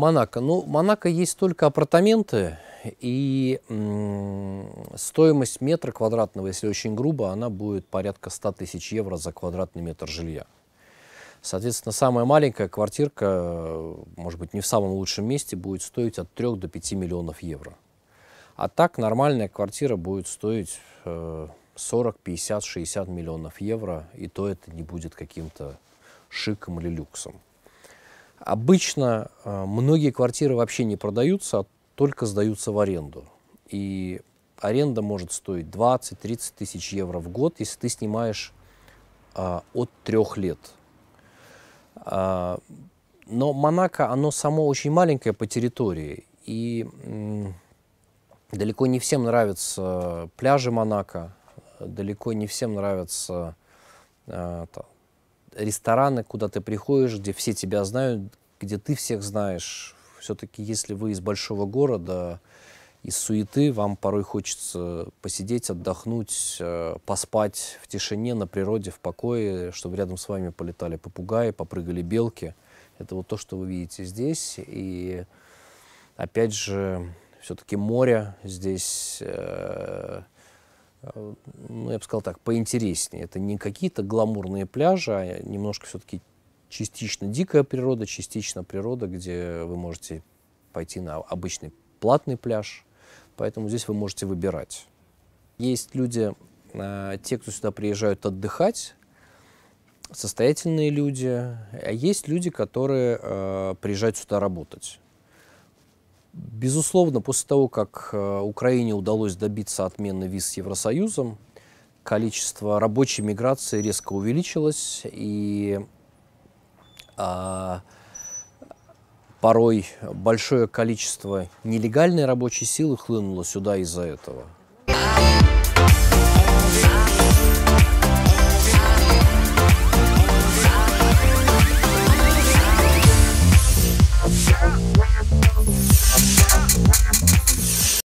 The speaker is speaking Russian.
Монако. Ну, в Монако есть только апартаменты, и стоимость метра квадратного, если очень грубо, она будет порядка 100 тысяч евро за квадратный метр жилья. Соответственно, самая маленькая квартирка, может быть, не в самом лучшем месте, будет стоить от 3 до 5 миллионов евро. А так нормальная квартира будет стоить 40, 50, 60 миллионов евро, и то это не будет каким-то шиком или люксом. Обычно многие квартиры вообще не продаются, а только сдаются в аренду. И аренда может стоить 20-30 тысяч евро в год, если ты снимаешь от 3 лет. Но Монако, оно само очень маленькое по территории, и далеко не всем нравятся пляжи Монако, далеко не всем нравятся рестораны, куда ты приходишь, где все тебя знают, где ты всех знаешь. Все-таки, если вы из большого города, из суеты, вам порой хочется посидеть, отдохнуть, поспать в тишине, на природе, в покое, чтобы рядом с вами полетали попугаи, попрыгали белки. Это вот то, что вы видите здесь. И опять же, все-таки море здесь, ну, я бы сказал так, поинтереснее. Это не какие-то гламурные пляжи, а немножко все-таки частично дикая природа, частично природа, где вы можете пойти на обычный платный пляж. Поэтому здесь вы можете выбирать. Есть люди, те, кто сюда приезжают отдыхать, состоятельные люди, а есть люди, которые приезжают сюда работать. Безусловно, после того, как Украине удалось добиться отмены виз с Евросоюзом, количество рабочей миграции резко увеличилось, и порой большое количество нелегальной рабочей силы хлынуло сюда из-за этого.